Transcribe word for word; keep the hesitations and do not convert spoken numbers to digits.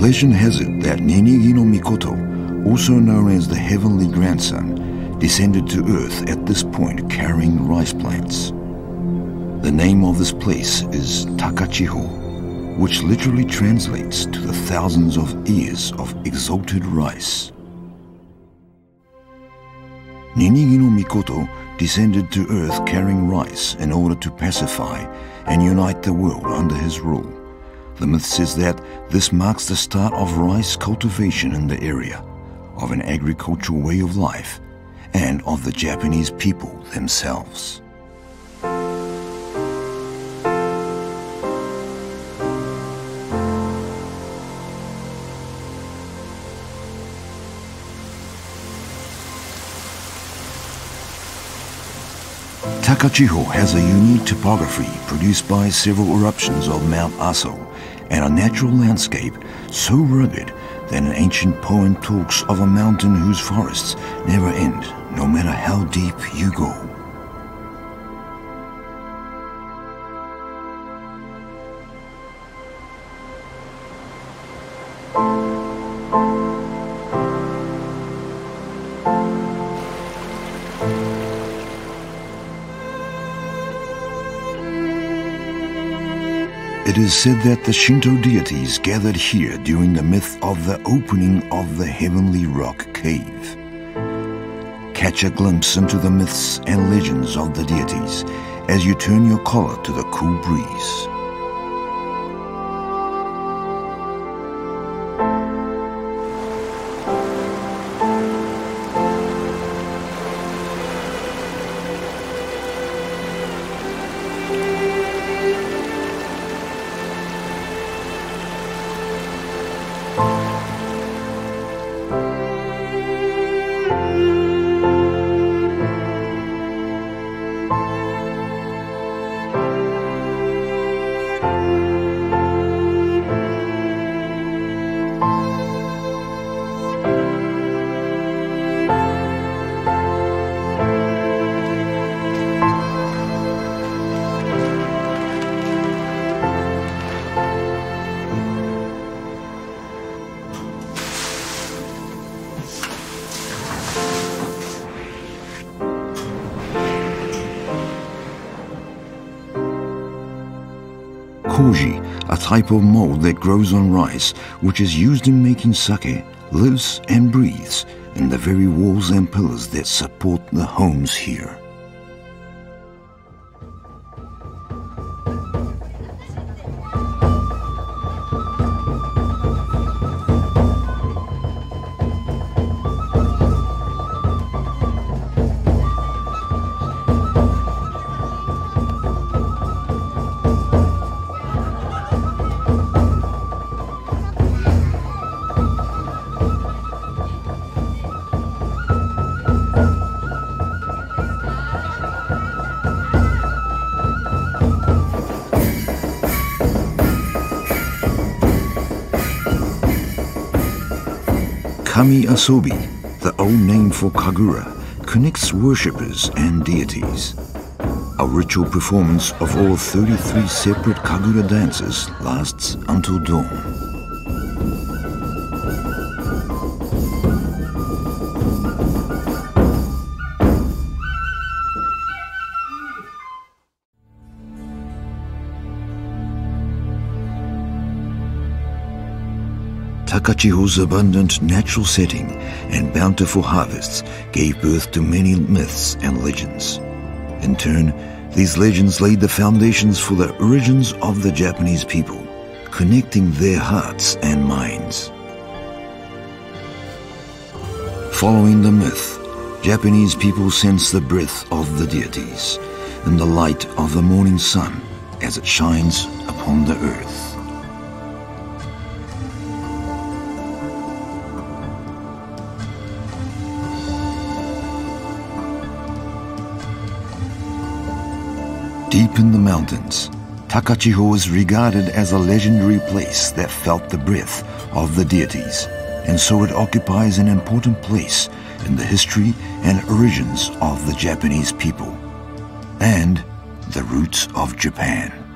Legend has it that Ninigi no Mikoto, also known as the Heavenly Grandson, descended to Earth at this point carrying rice plants. The name of this place is Takachiho, which literally translates to the thousands of ears of exalted rice. Ninigi no Mikoto descended to Earth carrying rice in order to pacify and unite the world under his rule. The myth says that this marks the start of rice cultivation in the area, of an agricultural way of life, and of the Japanese people themselves. Takachiho has a unique topography produced by several eruptions of Mount Aso and a natural landscape so rugged that an ancient poem talks of a mountain whose forests never end, no matter how deep you go. It is said that the Shinto deities gathered here during the myth of the opening of the Heavenly Rock Cave. Catch a glimpse into the myths and legends of the deities as you turn your collar to the cool breeze. Koji, a type of mold that grows on rice, which is used in making sake, lives and breathes in the very walls and pillars that support the homes here. Ami Asobi, the old name for Kagura, connects worshippers and deities. A ritual performance of all thirty-three separate Kagura dances lasts until dawn. Takachiho's abundant natural setting and bountiful harvests gave birth to many myths and legends. In turn, these legends laid the foundations for the origins of the Japanese people, connecting their hearts and minds. Following the myth, Japanese people sense the breath of the deities and the light of the morning sun as it shines upon the earth. Deep in the mountains, Takachiho is regarded as a legendary place that felt the breath of the deities, and so it occupies an important place in the history and origins of the Japanese people, and the roots of Japan.